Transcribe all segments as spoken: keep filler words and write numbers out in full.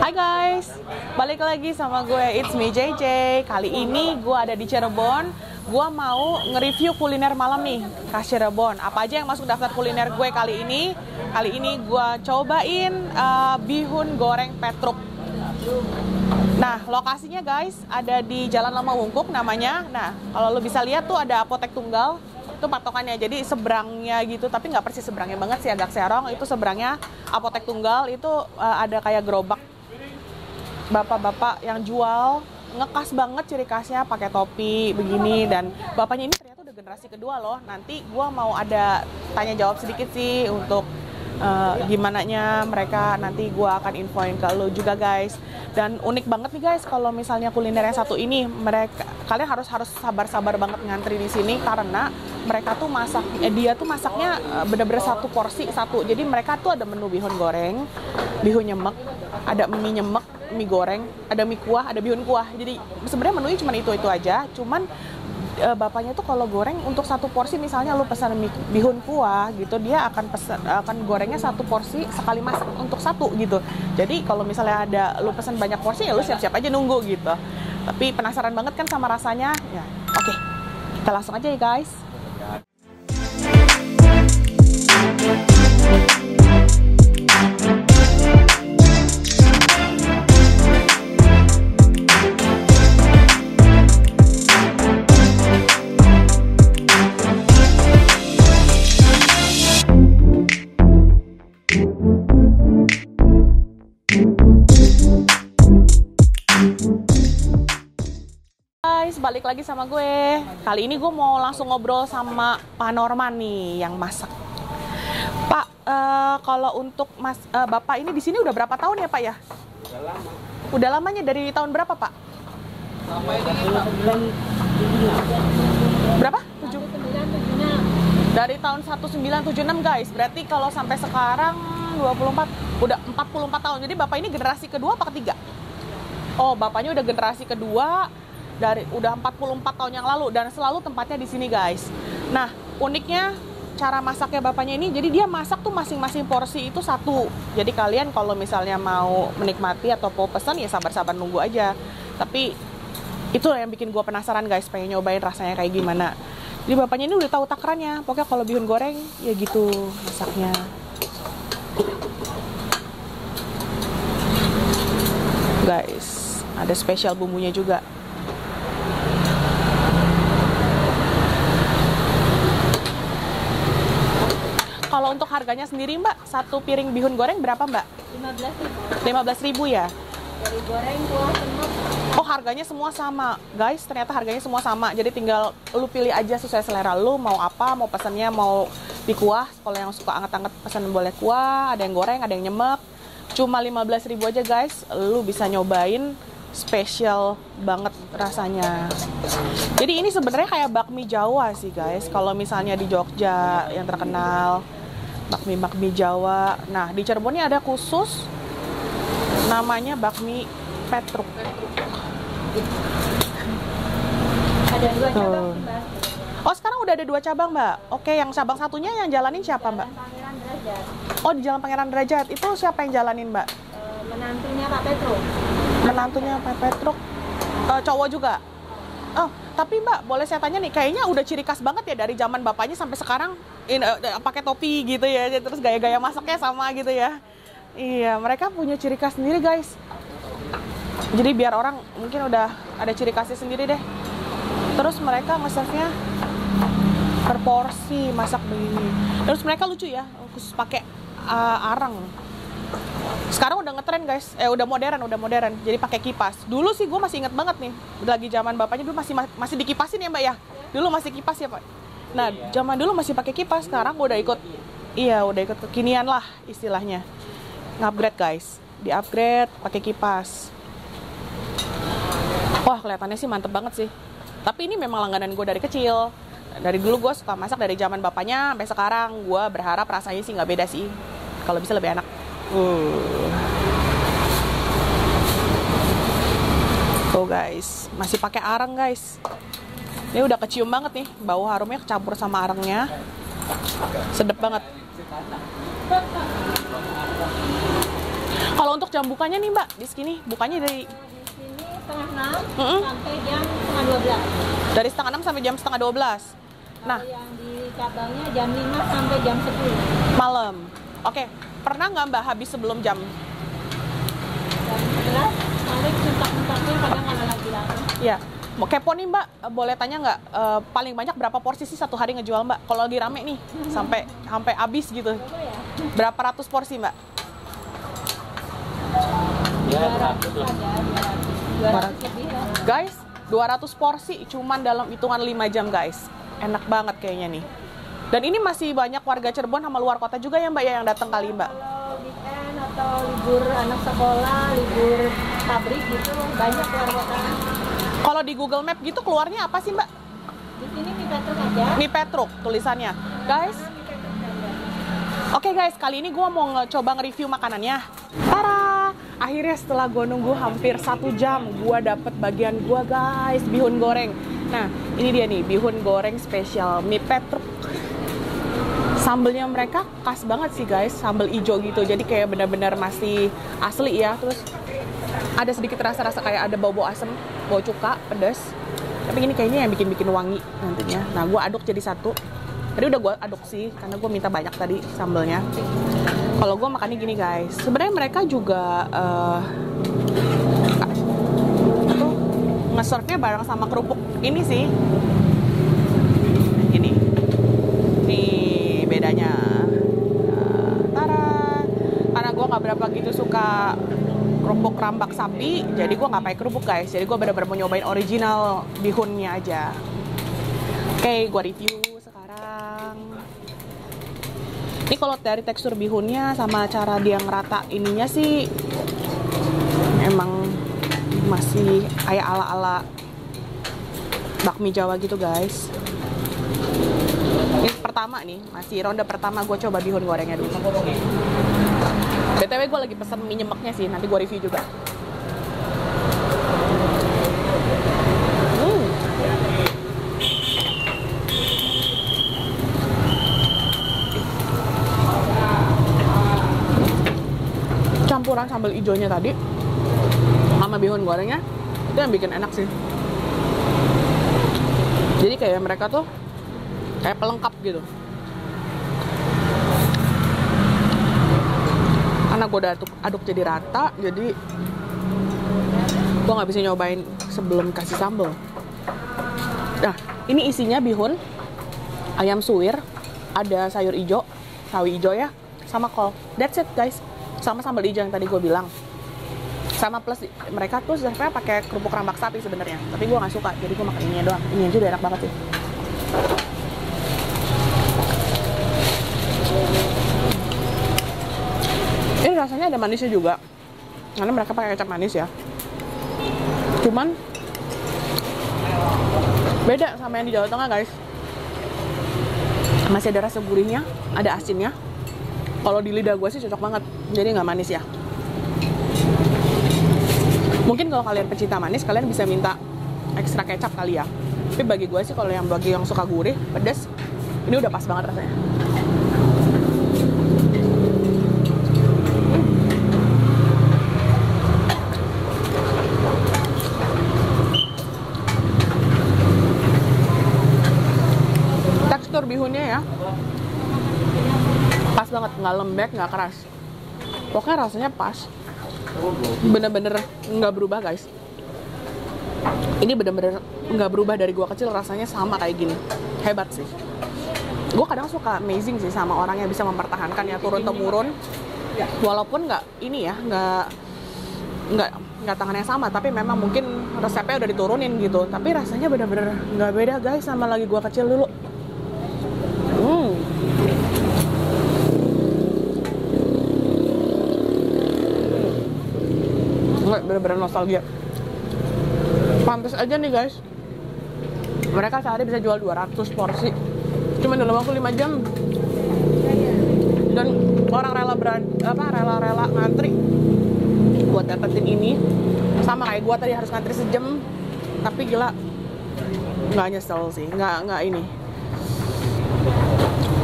Hai guys, balik lagi sama gue It's Me J J. Kali ini gue ada di Cirebon. Gue mau nge-review kuliner malam nih khas Cirebon. Apa aja yang masuk daftar kuliner gue kali ini? Kali ini gue cobain uh, bihun goreng Petruk. Nah, lokasinya guys ada di Jalan Lemahwungkuk namanya. Nah, kalau lo bisa lihat tuh ada Apotek Tunggal. Itu patokannya, jadi seberangnya gitu, tapi nggak persis seberangnya banget sih, agak serong. Itu seberangnya Apotek Tunggal, itu uh, ada kayak gerobak bapak-bapak yang jual, ngekas banget ciri khasnya, pakai topi begini. Dan bapaknya ini ternyata udah generasi kedua loh. Nanti gua mau ada tanya jawab sedikit sih untuk uh, gimana nya mereka, nanti gua akan infoin ke lo juga guys. Dan unik banget nih guys, kalau misalnya kuliner yang satu ini, mereka kalian harus harus sabar-sabar banget ngantri di sini, karena mereka tuh masak, eh, dia tuh masaknya bener-bener satu porsi satu. Jadi mereka tuh ada menu bihun goreng, bihun nyemek, ada mie nyemek, mie goreng, ada mie kuah, ada bihun kuah. Jadi sebenarnya menunya cuma itu-itu aja. Cuman e, bapaknya tuh kalau goreng untuk satu porsi, misalnya lu pesan mie, bihun kuah gitu, dia akan pesan, akan gorengnya satu porsi sekali masak untuk satu gitu. Jadi kalau misalnya ada lu pesan banyak porsi, ya lu siap-siap aja nunggu gitu. Tapi penasaran banget kan sama rasanya? Ya, oke. Okay. Kita langsung aja ya guys. Balik lagi sama gue. Kali ini gue mau langsung ngobrol sama Pak Norman nih yang masak. Pak, uh, kalau untuk mas uh, bapak ini di sini udah berapa tahun ya Pak ya? Udah lama. Udah lamanya dari tahun berapa Pak? Lama ini, berapa? tujuh puluh sembilan tujuh puluh enam. Dari tahun seribu sembilan ratus tujuh puluh enam guys. Berarti kalau sampai sekarang dua puluh empat, udah empat puluh empat tahun. Jadi bapak ini generasi kedua apa ketiga? Oh, bapaknya udah generasi kedua. Dari udah empat puluh empat tahun yang lalu, dan selalu tempatnya di sini guys. Nah, uniknya cara masaknya bapaknya ini, jadi dia masak tuh masing-masing porsi itu satu. Jadi kalian kalau misalnya mau menikmati atau mau pesan, ya sabar-sabar nunggu aja. Tapi itu yang bikin gue penasaran guys, pengen nyobain rasanya kayak gimana. Jadi bapaknya ini udah tahu takarannya, pokoknya kalau bihun goreng ya gitu masaknya. Guys, ada spesial bumbunya juga. Kalau untuk harganya sendiri Mbak, satu piring bihun goreng berapa Mbak? lima belas ribu. lima belas ribu ya? Dari goreng, kuah, semua. Oh, harganya semua sama. Guys, ternyata harganya semua sama. Jadi tinggal lu pilih aja sesuai selera lu mau apa, mau pesannya mau di kuah. Kalau yang suka anget-anget pesan boleh kuah, ada yang goreng, ada yang nyemek. Cuma lima belas ribu aja guys, lu bisa nyobain, spesial banget rasanya. Jadi ini sebenarnya kayak bakmi Jawa sih guys. Kalau misalnya di Jogja yang terkenal bakmi-bakmi Jawa. Nah, di Cirebon ini ada khusus namanya bakmi Petruk. Ada dua cabang, Mbak. Oh, sekarang udah ada dua cabang, Mbak. Oke, yang cabang satunya yang jalanin siapa, Mbak? Jalan Pangeran Drajat. Oh, di Jalan Pangeran Drajat. Itu siapa yang jalanin, Mbak? Menantunya Pak Petruk. Menantunya Pak Petruk. E, cowok juga? Oh, tapi Mbak, boleh saya tanya nih, kayaknya udah ciri khas banget ya dari zaman bapaknya sampai sekarang. Uh, pakai topi gitu ya, terus gaya-gaya masaknya sama gitu ya. Iya, mereka punya ciri khas sendiri guys. Jadi biar orang mungkin udah ada ciri khasnya sendiri deh. Terus mereka masaknya per porsi, masak begini. Terus mereka lucu ya, khusus pakai uh, arang. Sekarang udah ngetren guys, eh udah modern, udah modern. Jadi pakai kipas. Dulu sih gue masih inget banget nih, lagi zaman bapaknya dulu masih masih dikipasin ya Mbak ya. Dulu masih kipas ya Pak. Nah, zaman dulu masih pakai kipas, sekarang udah ikut, iya udah ikut kekinian lah istilahnya. Nge-upgrade guys, di-upgrade pakai kipas. Wah, kelihatannya sih mantep banget sih. Tapi ini memang langganan gue dari kecil. Dari dulu gue suka masak dari zaman bapaknya sampai sekarang. Gue berharap rasanya sih nggak beda sih. Kalau bisa lebih enak. Uh. Tuh guys, masih pakai arang guys. Ini udah kecium banget nih, bau harumnya kecampur sama arangnya. Sedap banget. Kalau untuk jam bukanya nih Mbak, di sini bukanya dari setengah enam mm-hmm. sampai jam setengah dua belas. Dari setengah enam sampai jam setengah dua belas. Nah, yang di cabangnya jam lima sampai jam sepuluh malam. Oke, pernah nggak Mbak habis sebelum jam? Jam sebelas, tarik sentak-sentaknya kadang ada lagi lama. Iya. Kepo nih Mbak, boleh tanya nggak e, paling banyak berapa porsi sih satu hari ngejual Mbak? Kalau lagi rame nih, sampai sampai habis gitu. Berapa ratus porsi Mbak? dua ratus, dua ratus, dua ratus, dua ratus. Guys, dua ratus porsi cuman dalam hitungan lima jam guys. Enak banget kayaknya nih. Dan ini masih banyak warga Cirebon sama luar kota juga ya Mbak ya yang datang kali Mbak. Kalau weekend atau libur anak sekolah, libur pabrik gitu banyak luar kota. Kalau di Google Map gitu keluarnya apa sih Mbak? Di sini Mie Petruk aja. Mie Petruk tulisannya. Nah, guys. Oke okay guys, kali ini gue mau coba nge-review makanannya. Para, akhirnya setelah gue nunggu hampir satu jam, gue dapet bagian gue guys, bihun goreng. Nah, ini dia nih, bihun goreng spesial Mie Petruk. Sambelnya mereka khas banget sih guys, sambel hijau gitu. Jadi kayak benar-benar masih asli ya. Terus ada sedikit rasa-rasa kayak ada bau-bau asem, bau cuka, pedas. Tapi ini kayaknya yang bikin-bikin wangi nantinya. Nah, gue aduk jadi satu. Tadi udah gue aduk sih, karena gue minta banyak tadi sambelnya. Kalau gue makannya gini guys, sebenarnya mereka juga uh, tuh nge-serve-nya bareng sama kerupuk ini sih. Ini, ini bedanya. Uh, Tara, karena gue nggak berapa gitu suka kerupuk rambak sapi, jadi gue nggak pakai kerupuk guys. Jadi gue bener-bener mau nyobain original bihunnya aja. Oke, okay, gue review. Ini kalau dari tekstur bihunnya sama cara dia ngerata ininya sih emang masih kayak ala-ala bakmi Jawa gitu guys. Ini pertama nih, masih ronde pertama gue coba bihun gorengnya dulu. B T W gue lagi pesen mie nyemeknya sih, nanti gue review juga. Campuran sambal hijaunya tadi sama bihun gorengnya itu yang bikin enak sih. Jadi kayak mereka tuh kayak pelengkap gitu. Karena gue udah aduk, aduk jadi rata, jadi gue nggak bisa nyobain sebelum kasih sambal. Nah, ini isinya bihun, ayam suwir, ada sayur hijau, sawi hijau ya, sama kol. That's it guys. Sama sambal hijau yang tadi gue bilang, sama plus mereka tuh sebenarnya pakai kerupuk rambak sapi sebenarnya, tapi gue nggak suka, jadi gue makan ininya doang. Ini aja udah enak banget sih. Ini rasanya ada manisnya juga, karena mereka pakai kecap manis ya. Cuman beda sama yang di Jawa Tengah guys, masih ada rasa gurihnya, ada asinnya. Kalau di lidah gue sih cocok banget, jadi nggak manis ya. Mungkin kalau kalian pecinta manis, kalian bisa minta ekstra kecap kali ya. Tapi bagi gue sih, kalau yang bagi yang suka gurih, pedas, ini udah pas banget rasanya. Hmm. Tekstur bihunnya ya pas banget, nggak lembek, nggak keras, pokoknya rasanya pas, bener-bener nggak berubah guys. Ini bener-bener nggak berubah dari gua kecil, rasanya sama kayak gini. Hebat sih. Gua kadang suka amazing sih sama orang yang bisa mempertahankan ya turun temurun, walaupun nggak ini ya, nggak nggak nggak tangannya sama, tapi memang mungkin resepnya udah diturunin gitu, tapi rasanya bener-bener nggak beda guys sama lagi gua kecil dulu. Bener-bener nostalgia. Pantes aja nih guys, mereka sehari bisa jual dua ratus porsi cuman dalam waktu lima jam, dan orang rela beran, apa rela-rela ngantri buat dapetin ini. Sama kayak gua tadi harus ngantri sejam, tapi gila nggak nyesel sih, nggak nggak ini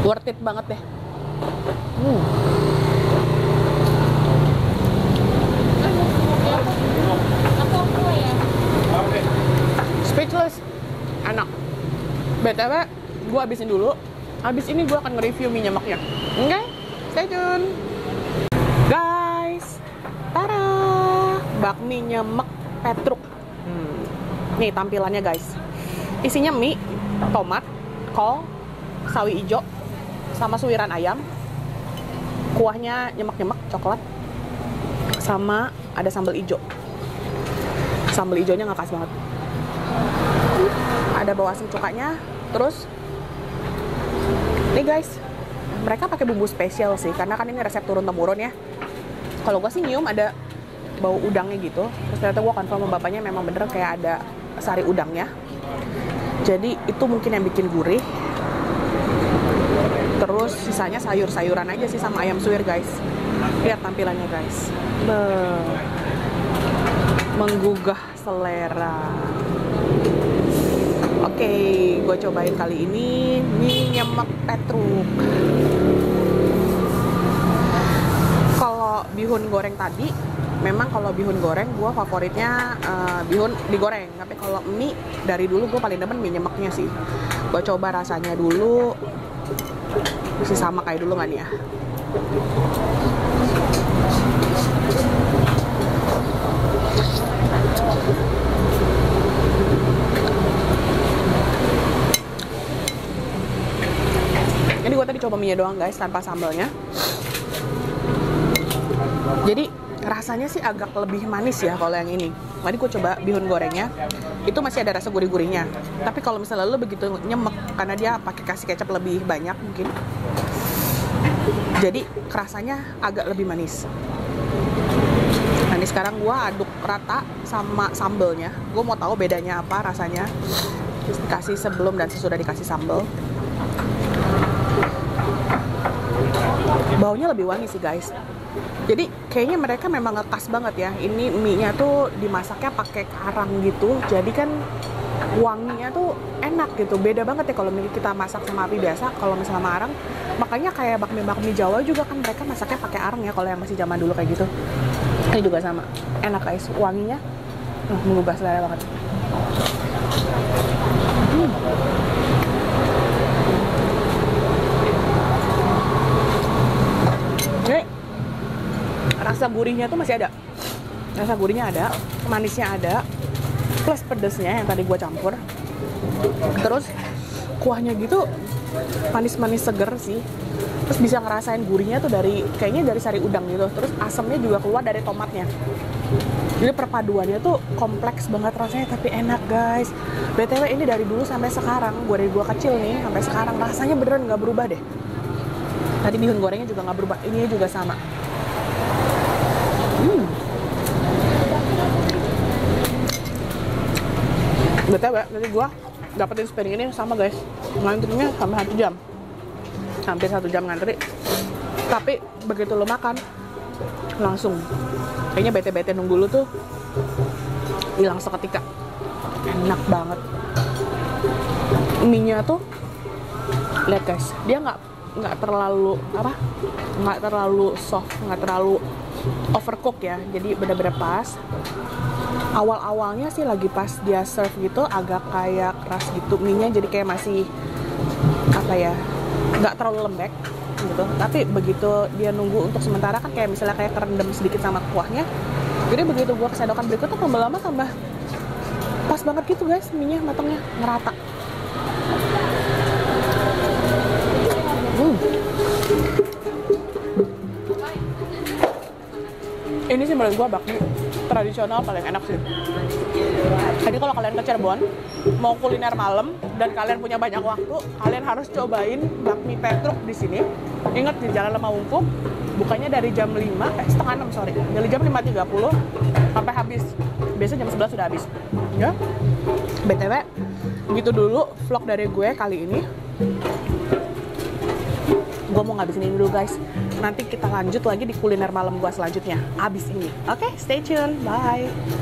worth it banget deh. Hmm. btw gue habisin dulu, habis ini gue akan nge-review mie nyemaknya. Oke, okay? Stay tune guys. Tara, bakmi nyemek Petruk. hmm. Nih tampilannya guys, isinya mie, tomat, kol, sawi ijo, sama suiran ayam. Kuahnya nyemek-nyemek, coklat, sama ada sambal ijo. Sambal ijonya nggak khas banget. Ada bau asam cukanya. Terus nih guys, mereka pakai bumbu spesial sih, karena kan ini resep turun-temurun ya. Kalau gue sih nyium ada bau udangnya gitu. Terus ternyata gue konfirm sama bapaknya, memang bener kayak ada sari udangnya. Jadi itu mungkin yang bikin gurih. Terus sisanya sayur-sayuran aja sih sama ayam suwir guys. Lihat tampilannya guys, Be menggugah selera. Oke, okay, gue cobain kali ini mie nyemek Petruk. Kalau bihun goreng tadi, memang kalau bihun goreng gue favoritnya uh, bihun digoreng. Tapi kalau mie, dari dulu gue paling demen mie nyemeknya sih. Gue coba rasanya dulu. Masih sama kayak dulu kan ya. Ini gue tadi coba mie doang guys, tanpa sambalnya. Jadi rasanya sih agak lebih manis ya kalau yang ini. Tadi gue coba bihun gorengnya, itu masih ada rasa gurih-gurihnya. Tapi kalau misalnya lo begitu nyemek, karena dia pakai kasih kecap lebih banyak mungkin, jadi rasanya agak lebih manis. Nah ini sekarang gue aduk rata sama sambelnya. Gue mau tahu bedanya apa rasanya, dikasih sebelum dan sesudah dikasih sambel. Baunya lebih wangi sih guys. Jadi kayaknya mereka memang ngekas banget ya. Ini mie-nya tuh dimasaknya pakai karang gitu. Jadi kan wanginya tuh enak gitu. Beda banget ya kalau kita masak sama api biasa, kalau misalnya sama arang. Makanya kayak bakmi-bakmi Jawa juga kan mereka masaknya pakai arang ya, kalau yang masih zaman dulu kayak gitu. Ini juga sama. Enak guys, wanginya uh, menggugah selera banget. Hmm. Oke, rasa gurihnya tuh masih ada, rasa gurihnya ada, manisnya ada, plus pedesnya yang tadi gue campur. Terus kuahnya gitu manis-manis seger sih. Terus bisa ngerasain gurihnya tuh dari, kayaknya dari sari udang gitu. Terus asamnya juga keluar dari tomatnya. Jadi perpaduannya tuh kompleks banget rasanya, tapi enak guys. B T W ini dari dulu sampai sekarang, gue dari gue kecil nih sampai sekarang, rasanya beneran nggak berubah deh. Tadi bihun gorengnya juga nggak berubah, ini juga sama. Hmm. B T W, nanti gue dapetin sparing ini sama guys. Ngantrinya sampai satu jam, hampir satu jam ngantri. Tapi begitu lo makan, langsung kayaknya bete-bete nunggu lo tuh hilang seketika. Enak banget. Mie-nya tuh, lihat guys, dia nggak nggak terlalu apa, nggak terlalu soft, nggak terlalu overcook ya, jadi bener-bener pas. Awal-awalnya sih lagi pas dia serve gitu agak kayak keras gitu mie-nya, jadi kayak masih apa ya, nggak terlalu lembek gitu. Tapi begitu dia nunggu untuk sementara kan kayak misalnya kayak kerendam sedikit sama kuahnya, jadi begitu gua kesedokan berikutnya lama-lama tambah pas banget gitu guys, mie-nya matangnya ngerata. hmm. Ini sih menurut gue bakmi tradisional paling enak sih. Jadi kalau kalian ke Cirebon, mau kuliner malam dan kalian punya banyak waktu, kalian harus cobain bakmi Petruk di sini. Ingat di Jalan Lemahwungkuk, bukannya dari jam lima, eh setengah enam sorry, dari jam lima tiga puluh sampai habis. Biasanya jam sebelas sudah habis. Ya. B T W, gitu dulu vlog dari gue kali ini. Gue mau ngabisin ini dulu guys. Nanti kita lanjut lagi di kuliner malam gua selanjutnya abis ini. Oke, okay, stay tune. Bye.